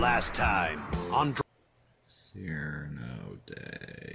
Last time on Cirno Day.